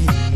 do I,